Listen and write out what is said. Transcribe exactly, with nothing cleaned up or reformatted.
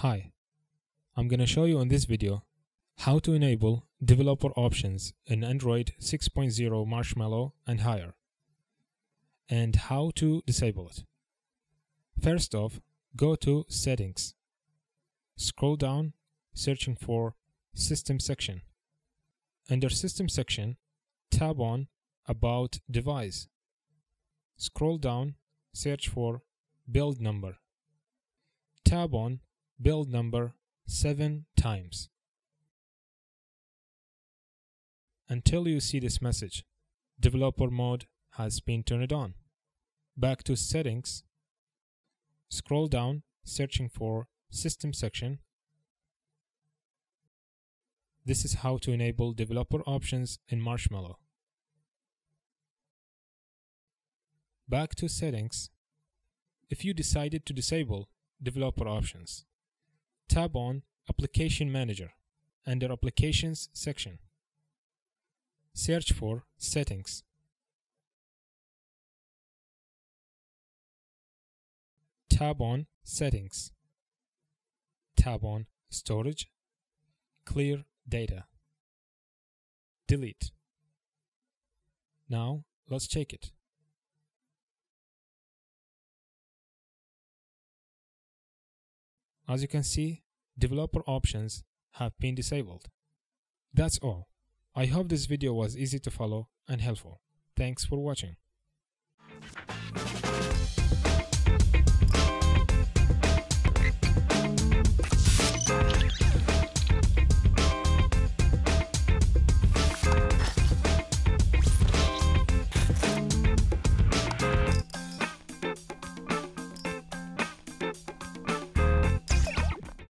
Hi, I'm going to show you in this video how to enable developer options in Android six point zero Marshmallow and higher, and how to disable it. First off, go to Settings, scroll down, searching for System section. Under System section, tap on About Device. Scroll down, search for Build Number. Tap on Build number seven times until you see this message: developer mode has been turned on. Back to settings, scroll down, searching for system section. This is how to enable developer options in Marshmallow. Back to settings. If you decided to disable developer options, tap on Application Manager. Under Applications section, search for Settings. Tap on Settings. Tap on Storage, Clear Data, Delete. Now let's check it. As you can see, developer options have been disabled. That's all. I hope this video was easy to follow and helpful. Thanks for watching.